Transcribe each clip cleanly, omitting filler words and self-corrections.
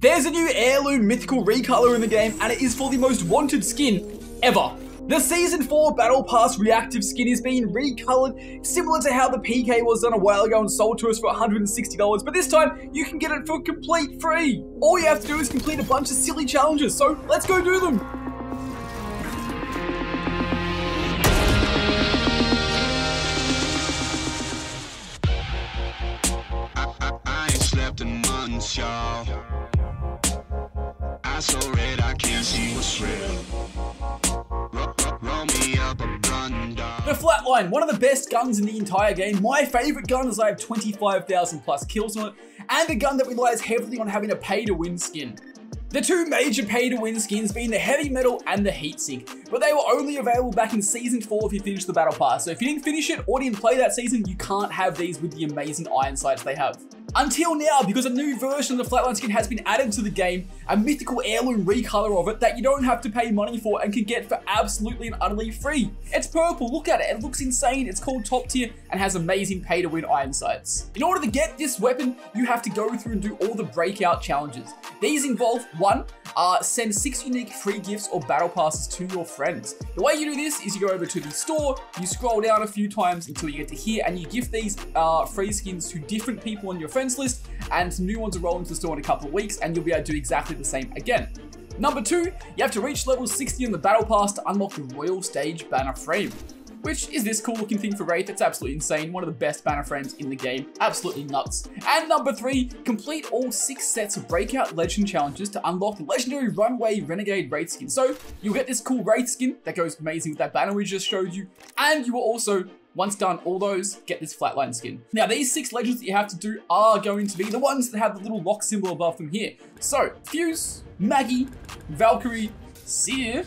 There's a new heirloom mythical recolor in the game, and it is for the most wanted skin ever. The Season 4 Battle Pass reactive skin is being recolored, similar to how the PK was done a while ago and sold to us for $160, but this time you can get it for complete free. All you have to do is complete a bunch of silly challenges, so let's go do them. I saw red, I can't see what's real. Roll me up a gun. The Flatline, one of the best guns in the entire game. My favorite gun, as I have 25,000 plus kills on it, and a gun that relies heavily on having a pay to win skin. The two major pay to win skins being the Heavy Metal and the Heatsink, but they were only available back in Season 4 if you finished the Battle Pass, so if you didn't finish it or didn't play that season, you can't have these with the amazing iron sights they have. Until now, because a new version of the Flatline skin has been added to the game, a mythical heirloom recolor of it that you don't have to pay money for and can get for absolutely and utterly free. It's purple, look at it, it looks insane, it's called Top Tier and has amazing pay to win iron sights. In order to get this weapon, you have to go through and do all the breakout challenges. These involve 1. Send 6 unique free gifts or battle passes to your friends. The way you do this is you go over to the store, you scroll down a few times until you get to here, and you gift these free skins to different people on your friends list, and new ones will roll into the store in a couple of weeks, and you'll be able to do exactly the same again. Number 2, you have to reach level 60 on the battle pass to unlock the Royal Stage Banner Frame, which is this cool looking thing for Wraith. It's absolutely insane. One of the best banner frames in the game. Absolutely nuts. And number 3, complete all 6 sets of breakout legend challenges to unlock the Legendary Runway Renegade Wraith skin. So you'll get this cool Wraith skin that goes amazing with that banner we just showed you. And you will also, once done all those, get this Flatline skin. Now these 6 legends that you have to do are going to be the ones that have the little lock symbol above them here. So Fuse, Maggie, Valkyrie, Seer,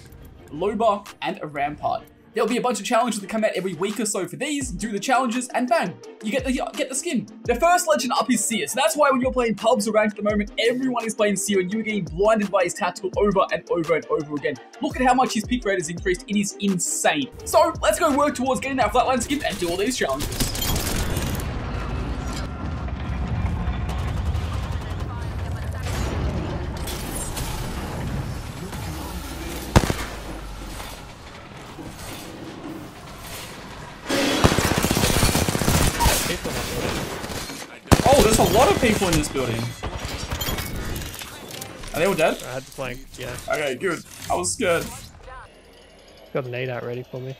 Loba, and a Rampart. There'll be a bunch of challenges that come out every week or so for these. Do the challenges and bang, you get the skin. The first legend up is Seer, so that's why when you're playing pubs or ranked at the moment, everyone is playing Seer and you're getting blinded by his tactical over and over and over again. Look at how much his pick rate has increased, it is insane. So let's go work towards getting that Flatline skin and do all these challenges. Oh, there's a lot of people in this building. Are they all dead? I had to flank, yeah. Okay, good. I was scared. Got a nade out ready for me.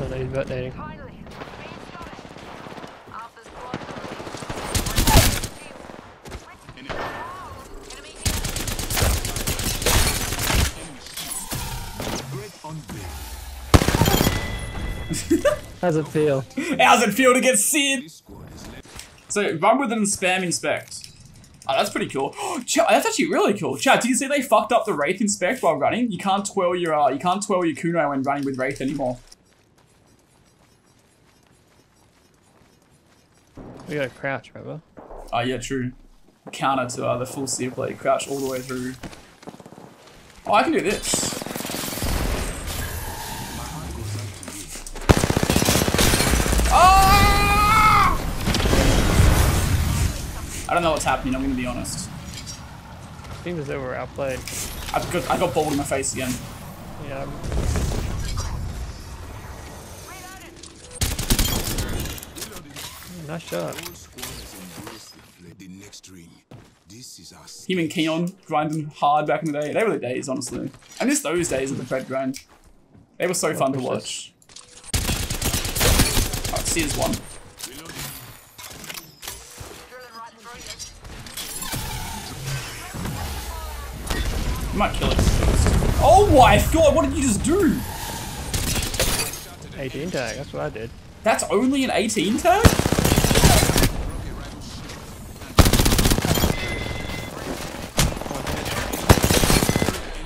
No nade, but nading. How's it feel? How's it feel to get seen? So run with it and spam inspect. Oh, that's pretty cool. That's actually really cool. Chat, did you see they fucked up the Wraith inspect while running? You can't twirl your kunai when running with Wraith anymore. We gotta crouch, remember? Oh yeah, true. Counter to the full C blade. Crouch all the way through. Oh, I can do this. I don't know what's happening, I'm gonna be honest. I think as they were outplayed. I got balled in my face again. Yeah. Nice shot. Him and Keon grinding hard back in the day. They were the days, honestly. I miss those days of the Fred grind. They were so fun to watch. Alright, Sears one. You might kill it first. Oh my god, what did you just do? 18 tag, that's what I did. That's only an 18 tag?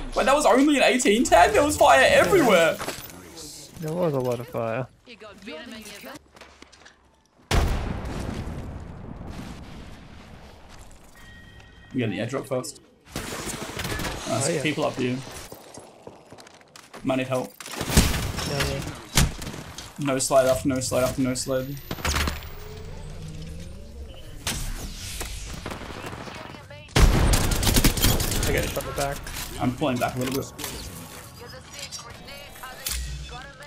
Wait, that was only an 18 tag? There was fire everywhere. There was a lot of fire. We got the airdrop first. Nice. Oh, yeah. People up here. Might need help. Yeah, yeah. No slide after no slide after no slide. to get it from the back. I'm pulling back a little bit.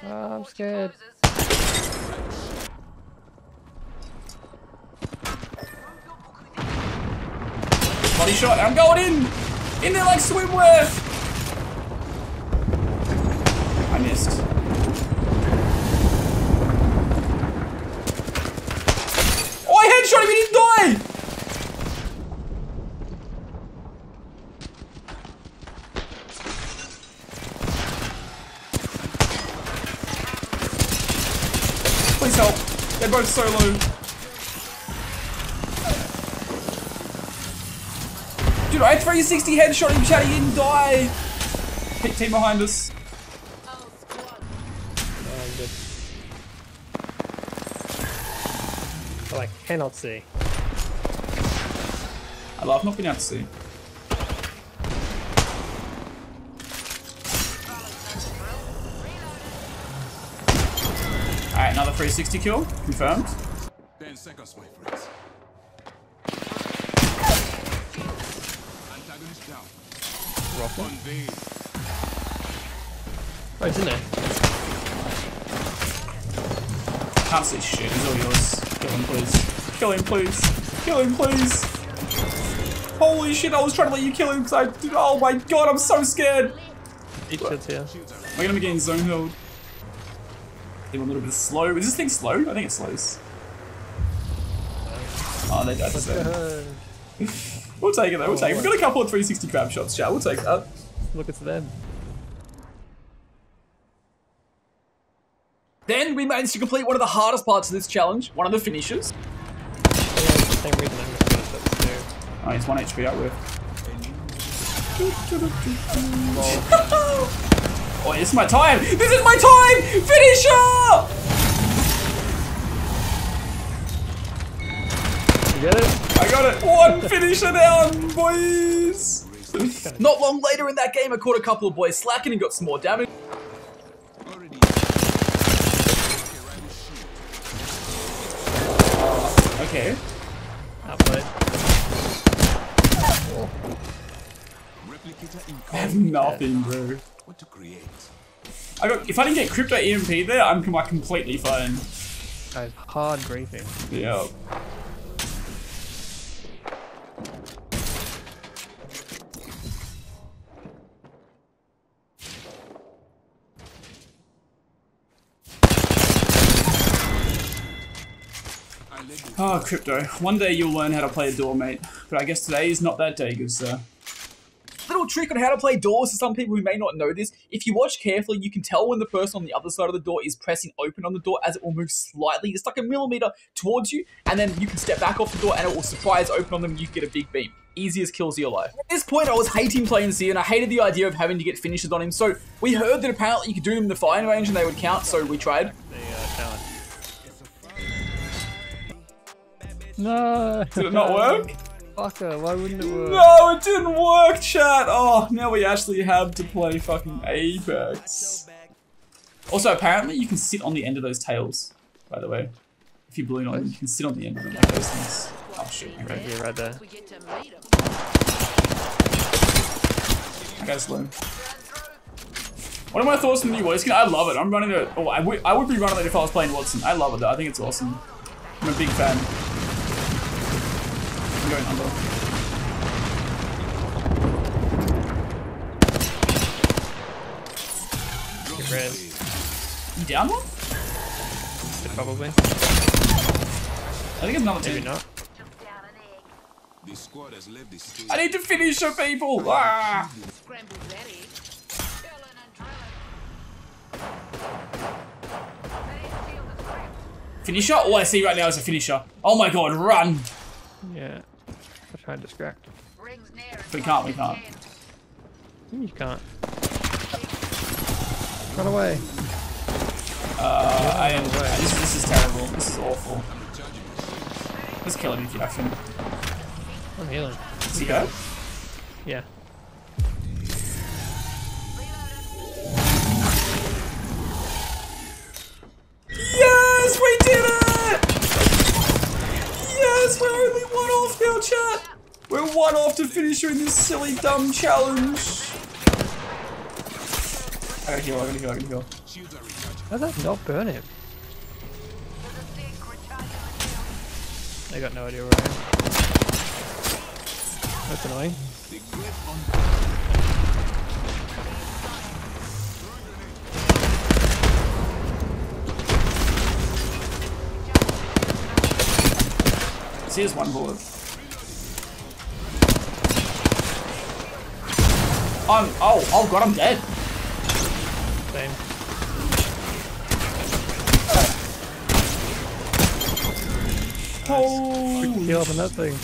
I'm scared. Body shot, I'm going in! In there like swimwear! I missed. Oh, I headshot him, he didn't die! Please help, they're both so low. Dude, I 360 headshot him, Chatty, he didn't die. Hit team behind us. Oh, I'm good. But I cannot see. I love not being able to see. Alright, another 360 kill, confirmed. Oh, he's in there. Can't see shit, he's all yours. Kill him, please. Kill him, please. Kill him, please. Holy shit, I was trying to let you kill him because I did. Oh my god, I'm so scared. Eat shots here. We're gonna be getting zone held. A little bit slow. Is this thing slow? I think it slows. Oh, they died. We'll take it though. We'll take it. We've got a couple of 360 crab shots, chat. We'll take that. Look, it's them. Then we managed to complete one of the hardest parts of this challenge, one of the finishes. Oh, he's 1 HP out with. Oh, this is my time! This is my time! Finish up! You get it? I got it! One finisher down, boys! Not long later in that game, I caught a couple of boys slacking and got some more damage. Okay. I have nothing, bro. What to create? I got. If I didn't get Crypto EMP there, I'm like completely fine. That is hard griefing. Yeah. Oh, Crypto. One day you'll learn how to play a door, mate. But I guess today is not that day, good sir. Little trick on how to play doors for some people who may not know this. If you watch carefully, you can tell when the person on the other side of the door is pressing open on the door as it will move slightly, just like a millimeter towards you, and then you can step back off the door and it will surprise open on them and you can get a big beam. Easiest kills of your life. At this point, I was hating playing Seer and I hated the idea of having to get finishes on him, so we heard that apparently you could do them in the firing range and they would count, so we tried. No! Did it not work? Fucker, why wouldn't it work? No, it didn't work, chat! Oh, now we actually have to play fucking Apex. Also, apparently you can sit on the end of those tails, by the way. If you balloon on them, you can sit on the end of them like those things. Oh shit, okay. Right here, right there. I gotta slow. What are my thoughts on the new voice skin? I love it. I'm running it. Oh, I would be running it if I was playing Wattson. I love it though. I think it's awesome. I'm a big fan. Going under. You down one? Probably. I think it's another two. Maybe not. I need to finish her, people! Ah! Finisher? All I see right now is a finisher. Oh my god, run! Yeah. I'm trying to distract. We can't, we can't. You can't. Run away. I am. This is terrible. This is awful. Let's kill him if you have him. I'm healing. Does he go? Yeah. Yes, we did it! Yes, we're only one off now, chat! We're one off to finish her in this silly, dumb challenge. I gotta heal, I gotta heal, I gotta heal. How did that not burn him? I got no idea where I am. That's annoying. See, there's one bullet. Oh god, I'm dead. Same. Oh, nice. Quick kill up on that thing.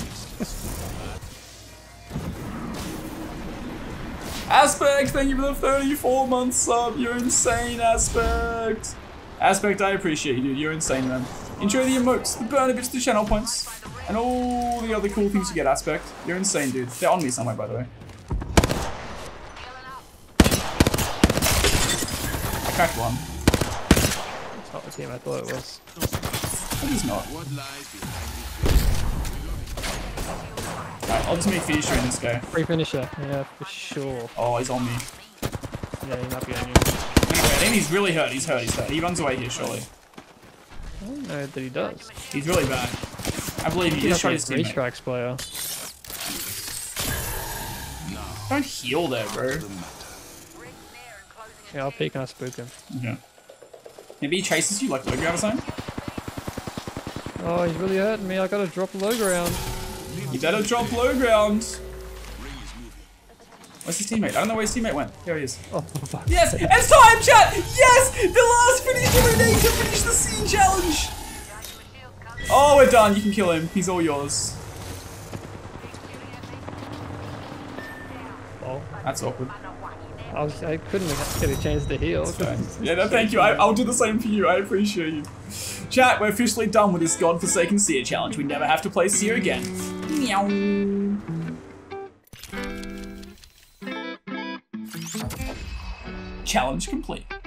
Aspect, thank you for the 34-month sub. You're insane, Aspect. Aspect, I appreciate you, dude. You're insane, man. Enjoy the emotes, the burner bits, the channel points, and all the other cool things you get, Aspect. You're insane, dude. They're on me somewhere, by the way. I cracked one. It's not the team I thought it was. It is not. Alright, ultimate finisher in this guy. Free finisher, yeah, for sure. Oh, he's on me. Yeah, he might be on you. Anyway, I think he's really hurt, he's hurt, he's hurt. He runs away here, surely. I don't know that he does. He's really bad. I believe he just shot his teammate. Strikes player. No. Don't heal there, bro. Yeah, I'll peek and I'll spook him. Yeah. Maybe he chases you like Logo or something? Oh, he's really hurting me. I gotta drop low ground. You better drop low ground. Where's his teammate? I don't know where his teammate went. Here he is. Oh, fuck. Yes! It's time, chat! Yes! The last finisher we need to finish the scene challenge! Oh, we're done. You can kill him. He's all yours. Oh, that's awkward. I couldn't have get a chance to heal. Okay. Yeah, no, thank you. I'll do the same for you. I appreciate you. Chat, we're officially done with this godforsaken Seer challenge. We never have to play Seer again. Meow. Challenge complete.